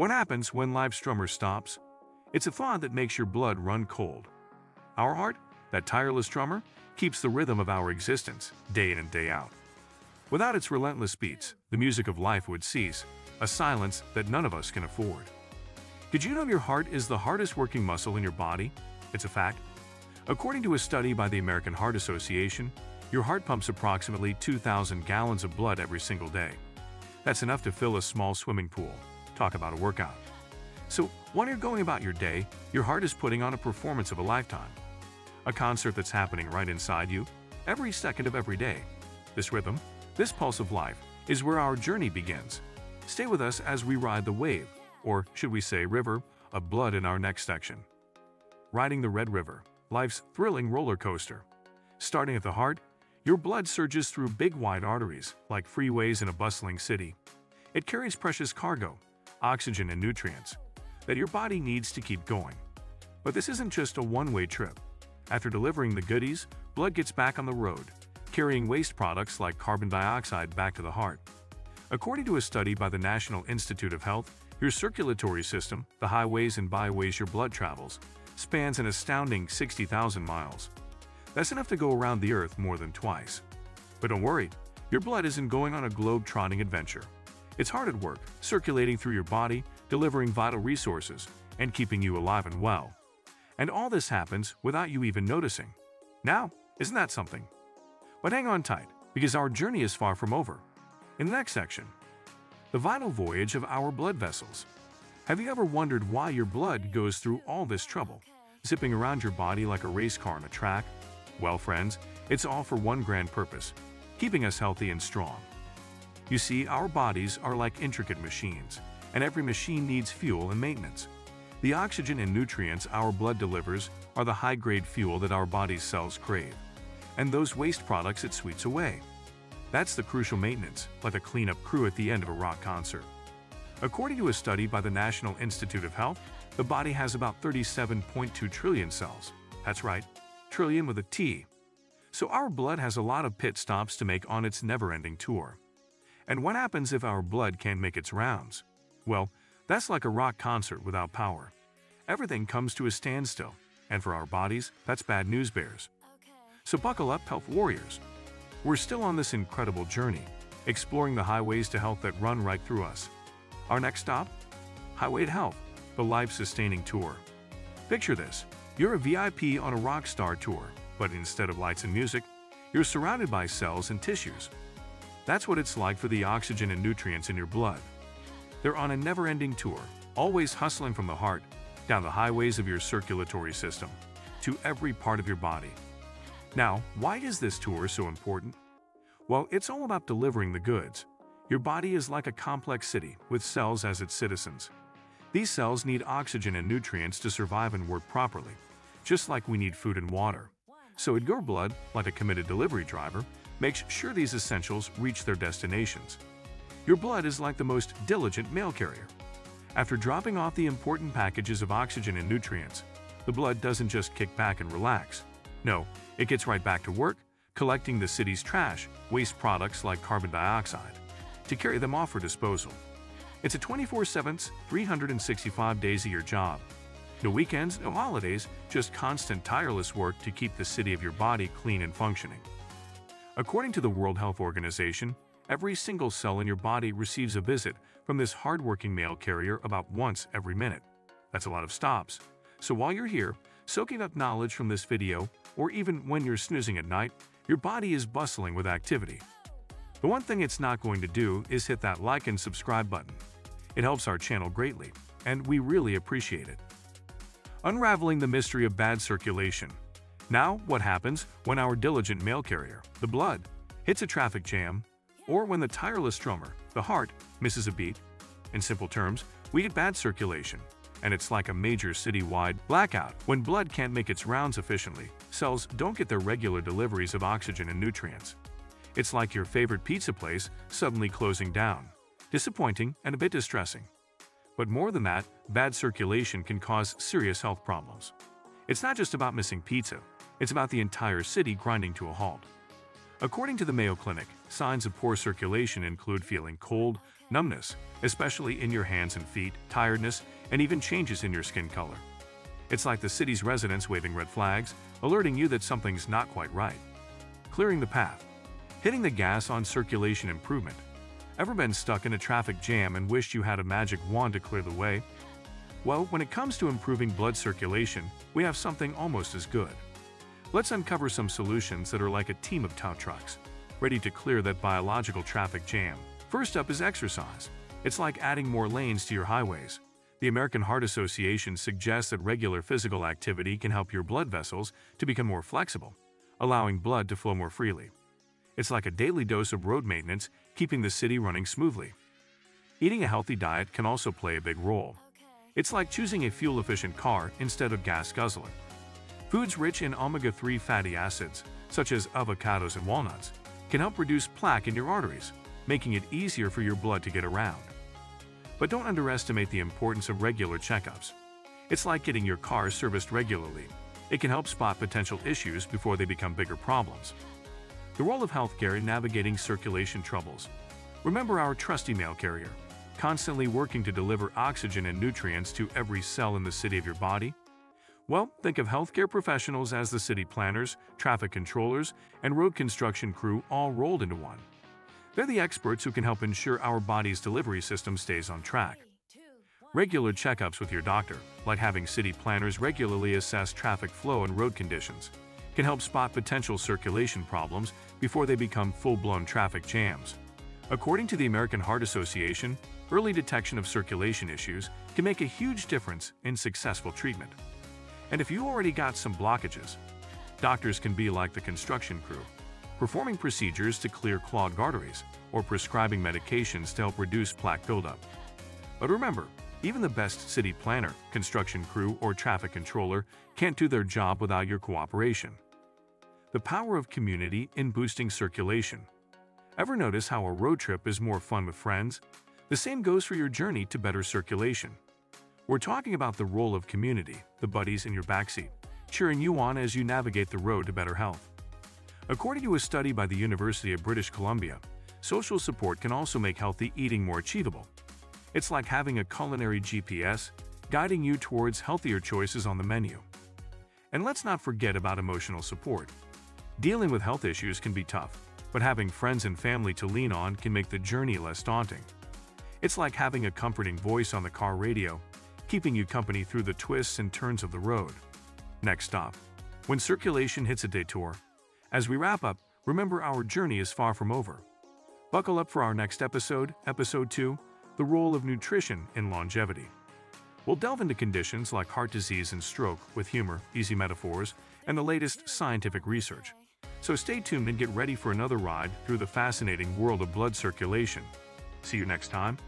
What happens when live strummer stops? It's a thought that makes your blood run cold. Our heart, that tireless drummer, keeps the rhythm of our existence, day in and day out. Without its relentless beats, the music of life would cease, a silence that none of us can afford. Did you know your heart is the hardest working muscle in your body? It's a fact. According to a study by the American Heart Association, your heart pumps approximately 2,000 gallons of blood every single day. That's enough to fill a small swimming pool. Talk about a workout. So, when you're going about your day, your heart is putting on a performance of a lifetime. A concert that's happening right inside you, every second of every day. This rhythm, this pulse of life, is where our journey begins. Stay with us as we ride the wave, or should we say river, of blood in our next section. Riding the Red River, life's thrilling roller coaster. Starting at the heart, your blood surges through big wide arteries, like freeways in a bustling city. It carries precious cargo, oxygen and nutrients that your body needs to keep going. But this isn't just a one-way trip. After delivering the goodies, blood gets back on the road, carrying waste products like carbon dioxide back to the heart. According to a study by the National Institute of Health, your circulatory system, the highways and byways your blood travels, spans an astounding 60,000 miles. That's enough to go around the earth more than twice. But don't worry, your blood isn't going on a globe-trotting adventure. It's hard at work, circulating through your body, delivering vital resources, and keeping you alive and well. And all this happens without you even noticing. Now, isn't that something? But hang on tight, because our journey is far from over. In the next section, the vital voyage of our blood vessels. Have you ever wondered why your blood goes through all this trouble, zipping around your body like a race car on a track? Well, friends, it's all for one grand purpose, keeping us healthy and strong. You see, our bodies are like intricate machines, and every machine needs fuel and maintenance. The oxygen and nutrients our blood delivers are the high-grade fuel that our body's cells crave, and those waste products it sweeps away. That's the crucial maintenance, like a cleanup crew at the end of a rock concert. According to a study by the National Institute of Health, the body has about 37.2 trillion cells. That's right, trillion with a T. So our blood has a lot of pit stops to make on its never-ending tour. And what happens if our blood can't make its rounds? Well, that's like a rock concert without power. Everything comes to a standstill, and for our bodies, that's bad news bears. So buckle up, health warriors. We're still on this incredible journey, exploring the highways to health that run right through us. Our next stop? Highway to Health, the life-sustaining tour. Picture this, you're a VIP on a rock star tour, but instead of lights and music, you're surrounded by cells and tissues. That's what it's like for the oxygen and nutrients in your blood. They're on a never-ending tour, always hustling from the heart, down the highways of your circulatory system, to every part of your body. Now, why is this tour so important? Well, it's all about delivering the goods. Your body is like a complex city, with cells as its citizens. These cells need oxygen and nutrients to survive and work properly, just like we need food and water. So in your blood, like a committed delivery driver, makes sure these essentials reach their destinations. Your blood is like the most diligent mail carrier. After dropping off the important packages of oxygen and nutrients, the blood doesn't just kick back and relax. No, it gets right back to work, collecting the city's trash, waste products like carbon dioxide, to carry them off for disposal. It's a 24/7, 365 days a year job. No weekends, no holidays, just constant tireless work to keep the city of your body clean and functioning. According to the World Health Organization, every single cell in your body receives a visit from this hardworking mail carrier about once every minute. That's a lot of stops. So while you're here, soaking up knowledge from this video, or even when you're snoozing at night, your body is bustling with activity. The one thing it's not going to do is hit that like and subscribe button. It helps our channel greatly, and we really appreciate it. Unraveling the mystery of bad circulation. Now, what happens when our diligent mail carrier, the blood, hits a traffic jam, or when the tireless drummer, the heart, misses a beat? In simple terms, we get bad circulation, and it's like a major city-wide blackout. When blood can't make its rounds efficiently, cells don't get their regular deliveries of oxygen and nutrients. It's like your favorite pizza place suddenly closing down. Disappointing and a bit distressing. But more than that, bad circulation can cause serious health problems. It's not just about missing pizza. It's about the entire city grinding to a halt. According to the Mayo Clinic, signs of poor circulation include feeling cold, numbness, especially in your hands and feet, tiredness, and even changes in your skin color. It's like the city's residents waving red flags, alerting you that something's not quite right. Clearing the path. Hitting the gas on circulation improvement. Ever been stuck in a traffic jam and wished you had a magic wand to clear the way? Well, when it comes to improving blood circulation, we have something almost as good. Let's uncover some solutions that are like a team of tow trucks, ready to clear that biological traffic jam. First up is exercise. It's like adding more lanes to your highways. The American Heart Association suggests that regular physical activity can help your blood vessels to become more flexible, allowing blood to flow more freely. It's like a daily dose of road maintenance, keeping the city running smoothly. Eating a healthy diet can also play a big role. It's like choosing a fuel-efficient car instead of gas guzzling. Foods rich in omega-3 fatty acids, such as avocados and walnuts, can help reduce plaque in your arteries, making it easier for your blood to get around. But don't underestimate the importance of regular checkups. It's like getting your car serviced regularly. It can help spot potential issues before they become bigger problems. The role of healthcare in navigating circulation troubles. Remember our trusty mail carrier, constantly working to deliver oxygen and nutrients to every cell in the city of your body? Well, think of healthcare professionals as the city planners, traffic controllers, and road construction crew all rolled into one. They're the experts who can help ensure our body's delivery system stays on track. Regular checkups with your doctor, like having city planners regularly assess traffic flow and road conditions, can help spot potential circulation problems before they become full-blown traffic jams. According to the American Heart Association, early detection of circulation issues can make a huge difference in successful treatment. And if you already got some blockages, doctors can be like the construction crew, performing procedures to clear clogged arteries, or prescribing medications to help reduce plaque buildup. But remember, even the best city planner, construction crew, or traffic controller can't do their job without your cooperation. The power of community in boosting circulation. Ever notice how a road trip is more fun with friends? The same goes for your journey to better circulation. We're talking about the role of community, the buddies in your backseat, cheering you on as you navigate the road to better health. According to a study by the University of British Columbia, social support can also make healthy eating more achievable. It's like having a culinary GPS guiding you towards healthier choices on the menu. And let's not forget about emotional support. Dealing with health issues can be tough, but having friends and family to lean on can make the journey less daunting. It's like having a comforting voice on the car radio, keeping you company through the twists and turns of the road. Next stop. When circulation hits a detour. As we wrap up, remember our journey is far from over. Buckle up for our next episode, Episode 2, The Role of Nutrition in Longevity. We'll delve into conditions like heart disease and stroke with humor, easy metaphors, and the latest scientific research. So stay tuned and get ready for another ride through the fascinating world of blood circulation. See you next time.